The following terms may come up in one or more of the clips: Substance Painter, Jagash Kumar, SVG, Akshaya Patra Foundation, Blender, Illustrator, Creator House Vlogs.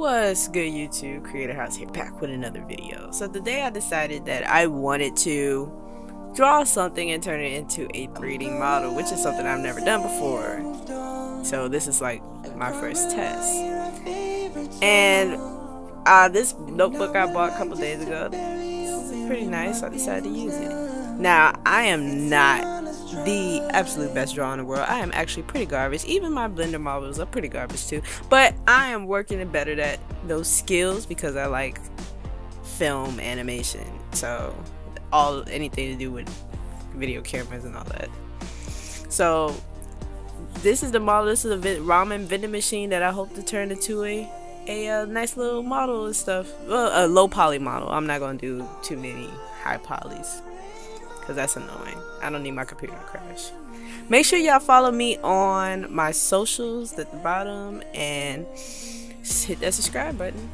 What's good, YouTube? Creator House here, back with another video. So today I decided that I wanted to draw something and turn it into a 3D model, which is something I've never done before. So this is like my first test. And this notebook I bought a couple days ago, it's pretty nice, so I decided to use it. Now, I am not the absolute best draw in the world. I am actually pretty garbage. Even my Blender models are pretty garbage too, but I am working to better those skills because I like film animation, so anything to do with video cameras and all that. So this is the model. This is a ramen vending machine that I hope to turn into a nice little model and stuff. Well, a low poly model. I'm not gonna do too many high polys, that's annoying. I don't need my computer to crash. Make sure y'all follow me on my socials at the bottom and hit that subscribe button.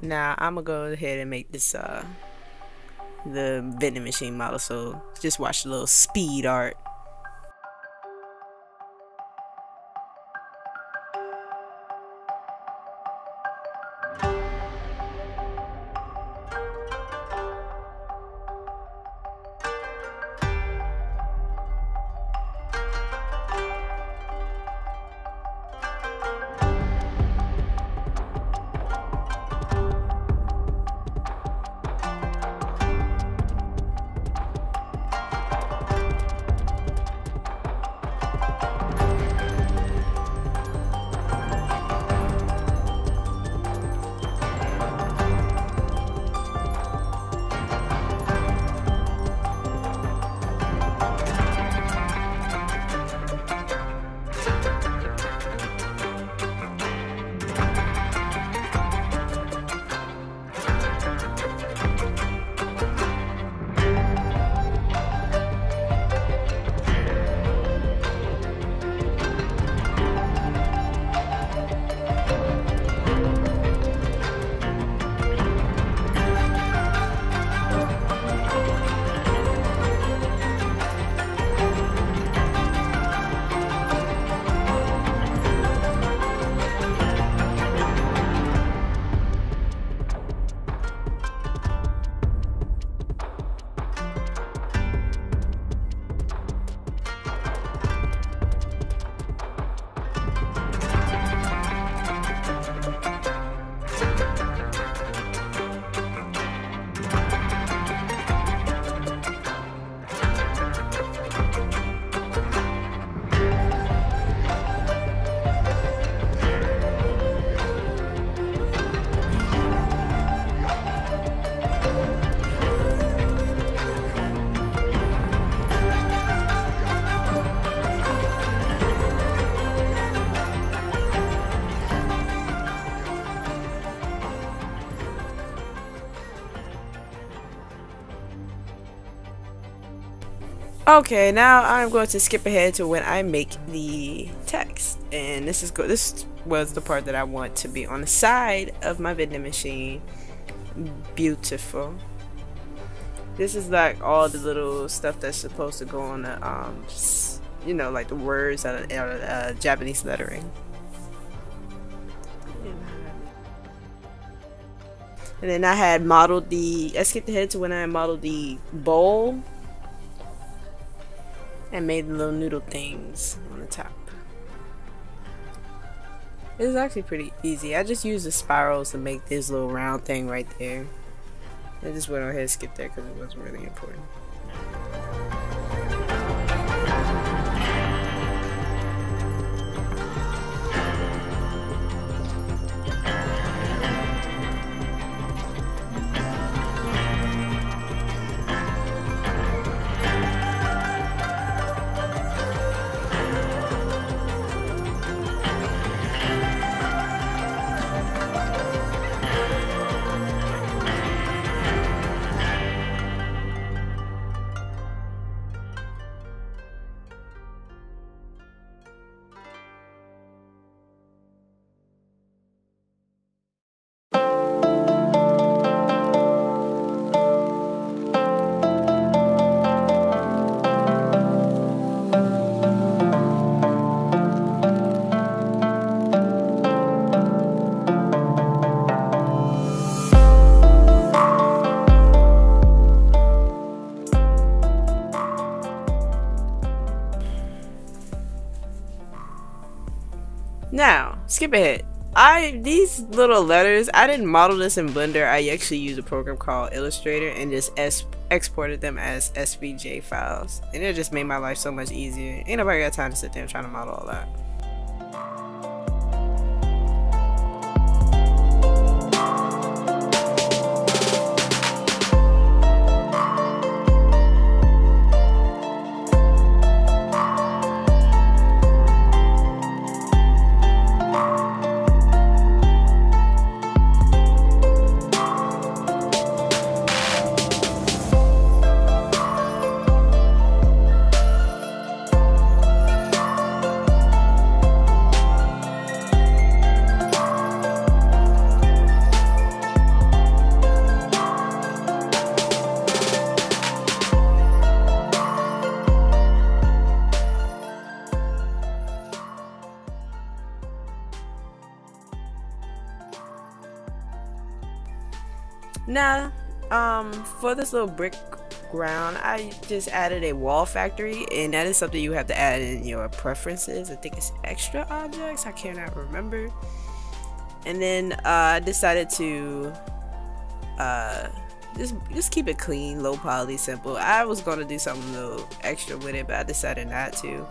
Now I'm gonna go ahead and make this the vending machine model, so just watch a little speed art. Okay, now I'm going to skip ahead to when I make the text, and this was the part that I want to be on the side of my vending machine. Beautiful. This is like all the little stuff that's supposed to go on the, you know, like the words out of Japanese lettering. And then I had modeled I skipped ahead to when I modeled the bowl and made the little noodle things on the top. It was actually pretty easy. I just used the spirals to make this little round thing right there. I just went ahead and skipped that because it wasn't really important. Now, skip ahead. These little letters, I didn't model this in Blender. I actually used a program called Illustrator and just exported them as SVG files. And it just made my life so much easier. Ain't nobody got time to sit there and try to model all that. Now, for this little brick ground, I just added a wall factory, and that is something you have to add in your preferences. I think it's extra objects, I cannot remember. And then I decided to just keep it clean, low poly, simple. I was going to do something a little extra with it, but I decided not to.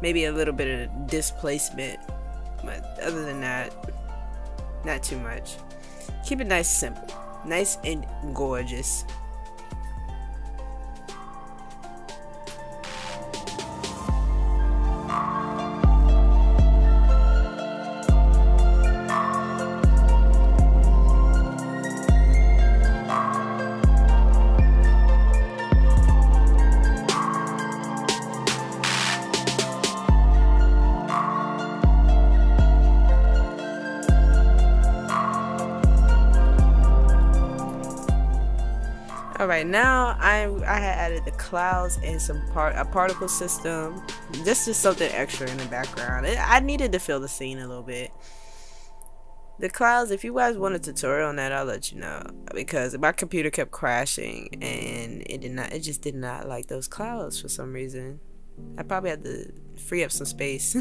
Maybe a little bit of displacement, but other than that, not too much. Keep it nice, simple. Nice and gorgeous. Alright, now I had added the clouds and some particle system. This is something extra in the background. I needed to fill the scene a little bit. The clouds, if you guys want a tutorial on that, I'll let you know, because my computer kept crashing and it just did not like those clouds for some reason. I probably had to free up some space.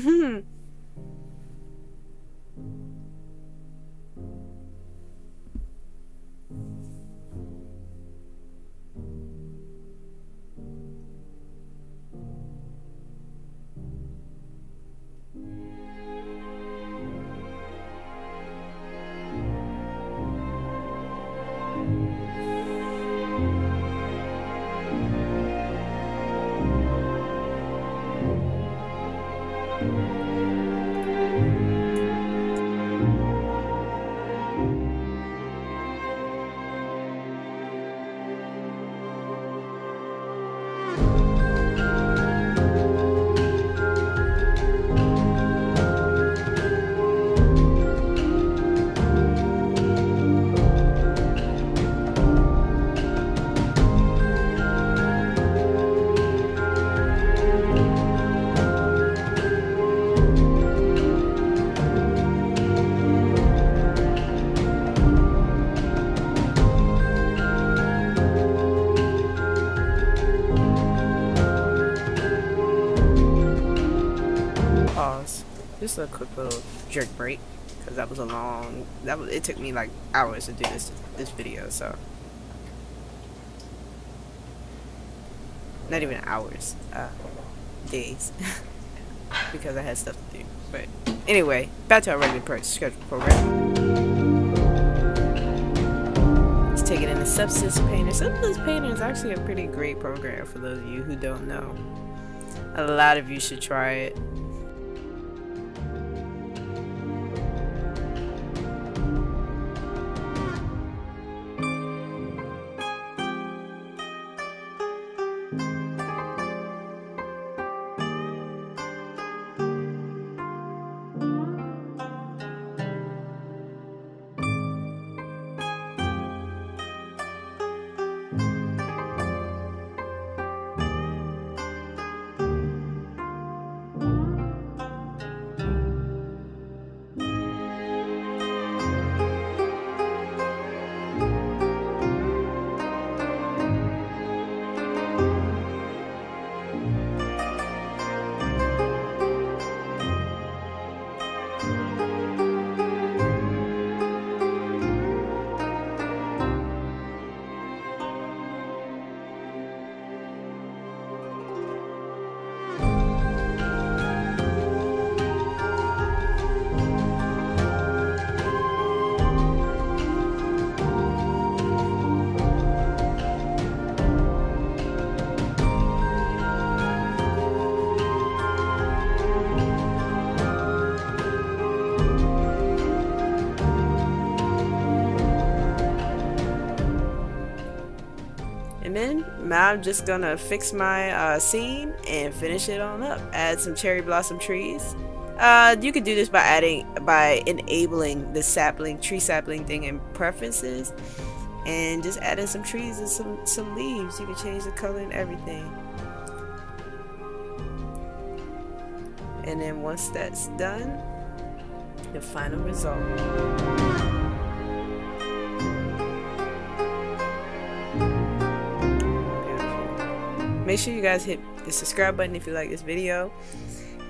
Just a quick little jerk break, because that was a long. It took me like hours to do this video, so not even hours, days, because I had stuff to do. But anyway, back to our regular schedule program. Let's take it into Substance Painter. Substance Painter is actually a pretty great program for those of you who don't know. A lot of you should try it. Now I'm just gonna fix my scene and finish it on up. Add some cherry blossom trees. You could do this by enabling the tree sapling thing in preferences, and just adding some trees and some leaves. You can change the color and everything. And then once that's done, the final result. Make sure you guys hit the subscribe button if you like this video,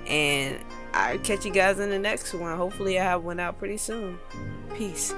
and I'll catch you guys in the next one. Hopefully I have one out pretty soon. Peace.